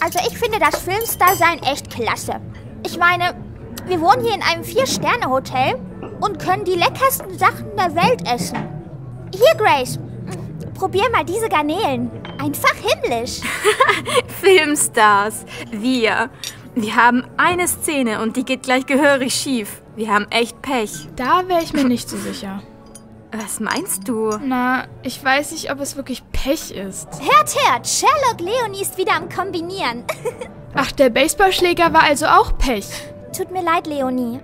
Also ich finde das Filmstar-Sein echt klasse. Ich meine, wir wohnen hier in einem 4-Sterne-Hotel und können die leckersten Sachen der Welt essen. Hier, Grace, probier mal diese Garnelen. Einfach himmlisch. Filmstars, wir. Wir haben eine Szene und die geht gleich gehörig schief. Wir haben echt Pech. Da wäre ich mir nicht so sicher. Was meinst du? Na, ich weiß nicht, ob es wirklich Pech ist. Hört, Sherlock Leonie ist wieder am Kombinieren. Ach, der Baseballschläger war also auch Pech. Tut mir leid, Leonie.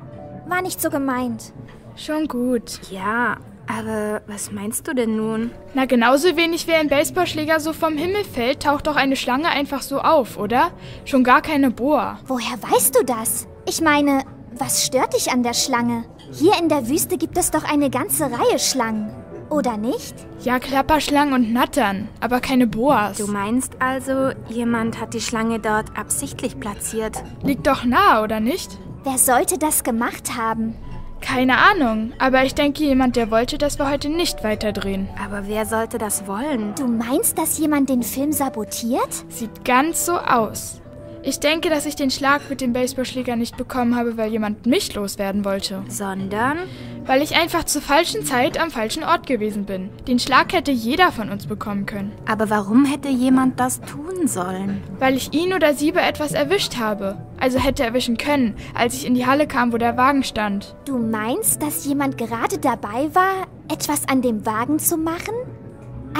War nicht so gemeint. Schon gut. Ja, aber was meinst du denn nun? Na, genauso wenig wie ein Baseballschläger so vom Himmel fällt, taucht doch eine Schlange einfach so auf, oder? Schon gar keine Boa. Woher weißt du das? Ich meine, was stört dich an der Schlange? Hier in der Wüste gibt es doch eine ganze Reihe Schlangen, oder nicht? Ja, Klapperschlangen und Nattern, aber keine Boas. Du meinst also, jemand hat die Schlange dort absichtlich platziert? Liegt doch nahe, oder nicht? Wer sollte das gemacht haben? Keine Ahnung, aber ich denke, jemand, der wollte, dass wir heute nicht weiterdrehen. Aber wer sollte das wollen? Du meinst, dass jemand den Film sabotiert? Sieht ganz so aus. Ich denke, dass ich den Schlag mit dem Baseballschläger nicht bekommen habe, weil jemand mich loswerden wollte. Sondern? Weil ich einfach zur falschen Zeit am falschen Ort gewesen bin. Den Schlag hätte jeder von uns bekommen können. Aber warum hätte jemand das tun sollen? Weil ich ihn oder sie bei etwas erwischt habe. Also hätte erwischen können, als ich in die Halle kam, wo der Wagen stand. Du meinst, dass jemand gerade dabei war, etwas an dem Wagen zu machen,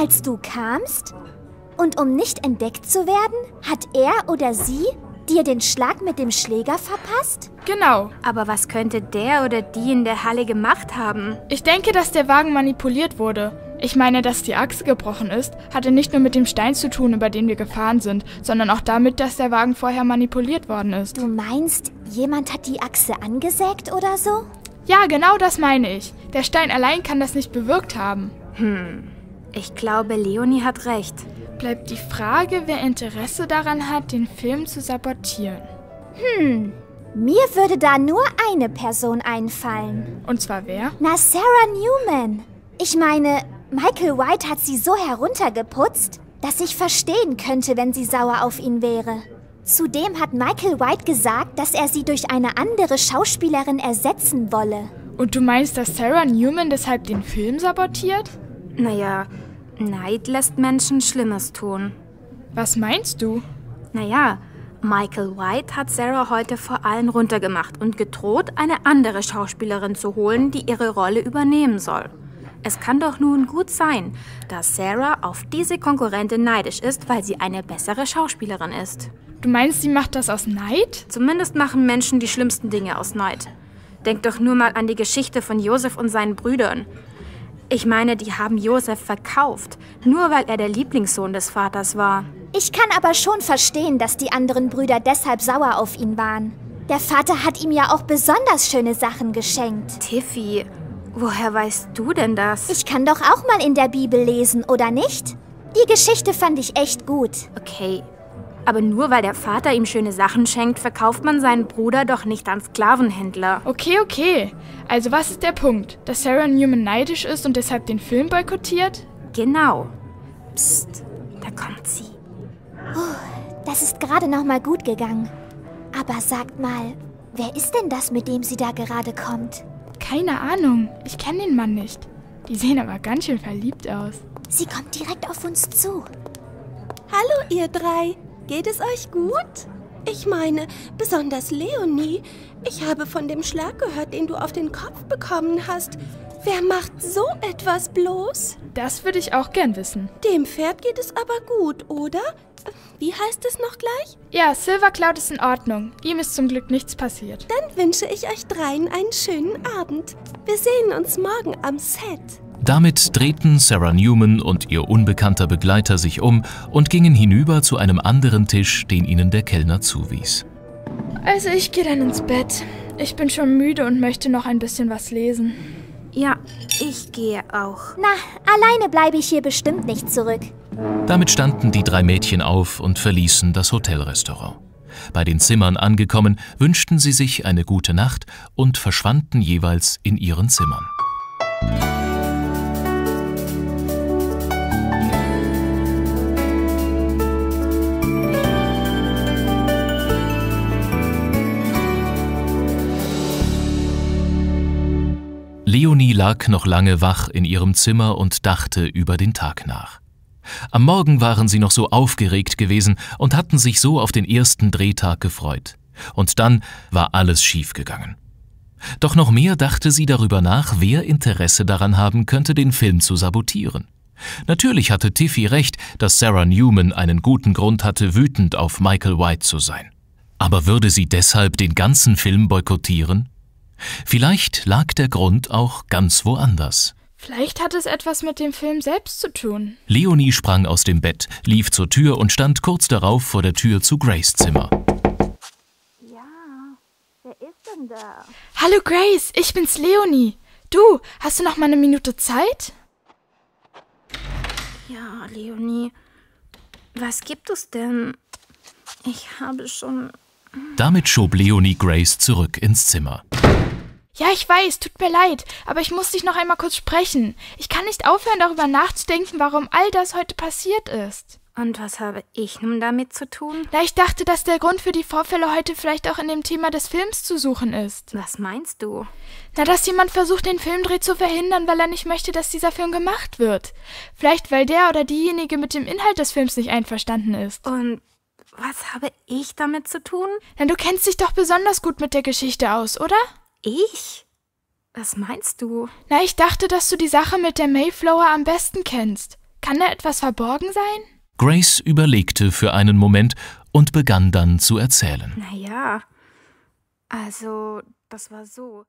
als du kamst? Und um nicht entdeckt zu werden, hat er oder sie dir den Schlag mit dem Schläger verpasst? Genau. Aber was könnte der oder die in der Halle gemacht haben? Ich denke, dass der Wagen manipuliert wurde. Ich meine, dass die Achse gebrochen ist, hatte nicht nur mit dem Stein zu tun, über den wir gefahren sind, sondern auch damit, dass der Wagen vorher manipuliert worden ist. Du meinst, jemand hat die Achse angesägt oder so? Ja, genau das meine ich. Der Stein allein kann das nicht bewirkt haben. Ich glaube, Leonie hat recht. Bleibt die Frage, wer Interesse daran hat, den Film zu sabotieren. Mir würde da nur eine Person einfallen. Und zwar wer? Na, Sarah Newman. Ich meine, Michael White hat sie so heruntergeputzt, dass ich verstehen könnte, wenn sie sauer auf ihn wäre. Zudem hat Michael White gesagt, dass er sie durch eine andere Schauspielerin ersetzen wolle. Und du meinst, dass Sarah Newman deshalb den Film sabotiert? Naja, Neid lässt Menschen Schlimmes tun. Was meinst du? Naja, Michael White hat Sarah heute vor allen runtergemacht und gedroht, eine andere Schauspielerin zu holen, die ihre Rolle übernehmen soll. Es kann doch nun gut sein, dass Sarah auf diese Konkurrentin neidisch ist, weil sie eine bessere Schauspielerin ist. Du meinst, sie macht das aus Neid? Zumindest machen Menschen die schlimmsten Dinge aus Neid. Denk doch nur mal an die Geschichte von Josef und seinen Brüdern. Ich meine, die haben Josef verkauft, nur weil er der Lieblingssohn des Vaters war. Ich kann aber schon verstehen, dass die anderen Brüder deshalb sauer auf ihn waren. Der Vater hat ihm ja auch besonders schöne Sachen geschenkt. Tiffy, woher weißt du denn das? Ich kann doch auch mal in der Bibel lesen, oder nicht? Die Geschichte fand ich echt gut. Okay, aber nur weil der Vater ihm schöne Sachen schenkt, verkauft man seinen Bruder doch nicht an Sklavenhändler. Okay. Also was ist der Punkt? Dass Sarah Newman neidisch ist und deshalb den Film boykottiert? Genau. Psst, da kommt sie. Das ist gerade noch mal gut gegangen. Aber sagt mal, wer ist denn das, mit dem sie da gerade kommt? Keine Ahnung, ich kenne den Mann nicht. Die sehen aber ganz schön verliebt aus. Sie kommt direkt auf uns zu. Hallo ihr drei, geht es euch gut? Ich meine, besonders Leonie. Ich habe von dem Schlag gehört, den du auf den Kopf bekommen hast. Wer macht so etwas bloß? Das würde ich auch gern wissen. Dem Pferd geht es aber gut, oder? Wie heißt es noch gleich? Ja, Silvercloud ist in Ordnung. Ihm ist zum Glück nichts passiert. Dann wünsche ich euch dreien einen schönen Abend. Wir sehen uns morgen am Set. Damit drehten Sarah Newman und ihr unbekannter Begleiter sich um und gingen hinüber zu einem anderen Tisch, den ihnen der Kellner zuwies. Also ich gehe dann ins Bett. Ich bin schon müde und möchte noch ein bisschen was lesen. Ja, ich gehe auch. Na, alleine bleibe ich hier bestimmt nicht zurück. Damit standen die drei Mädchen auf und verließen das Hotelrestaurant. Bei den Zimmern angekommen, wünschten sie sich eine gute Nacht und verschwanden jeweils in ihren Zimmern. Leonie lag noch lange wach in ihrem Zimmer und dachte über den Tag nach. Am Morgen waren sie noch so aufgeregt gewesen und hatten sich so auf den ersten Drehtag gefreut. Und dann war alles schiefgegangen. Doch noch mehr dachte sie darüber nach, wer Interesse daran haben könnte, den Film zu sabotieren. Natürlich hatte Tiffy recht, dass Sarah Newman einen guten Grund hatte, wütend auf Michael White zu sein. Aber würde sie deshalb den ganzen Film boykottieren? Vielleicht lag der Grund auch ganz woanders. Vielleicht hat es etwas mit dem Film selbst zu tun. Leonie sprang aus dem Bett, lief zur Tür und stand kurz darauf vor der Tür zu Grace' Zimmer. Ja, wer ist denn da? Hallo Grace, ich bin's Leonie. Du, hast du noch mal eine Minute Zeit? Ja, Leonie, was gibt es denn? Ich habe schon... Damit schob Leonie Grace zurück ins Zimmer. Ja, ich weiß, tut mir leid, aber ich muss dich noch einmal kurz sprechen. Ich kann nicht aufhören, darüber nachzudenken, warum all das heute passiert ist. Und was habe ich nun damit zu tun? Na, ich dachte, dass der Grund für die Vorfälle heute vielleicht auch in dem Thema des Films zu suchen ist. Was meinst du? Na, dass jemand versucht, den Filmdreh zu verhindern, weil er nicht möchte, dass dieser Film gemacht wird. Vielleicht, weil der oder diejenige mit dem Inhalt des Films nicht einverstanden ist. Und... was habe ich damit zu tun? Na, du kennst dich doch besonders gut mit der Geschichte aus, oder? Ich? Was meinst du? Na, ich dachte, dass du die Sache mit der Mayflower am besten kennst. Kann da etwas verborgen sein? Grace überlegte für einen Moment und begann dann zu erzählen. Na ja, also, das war so...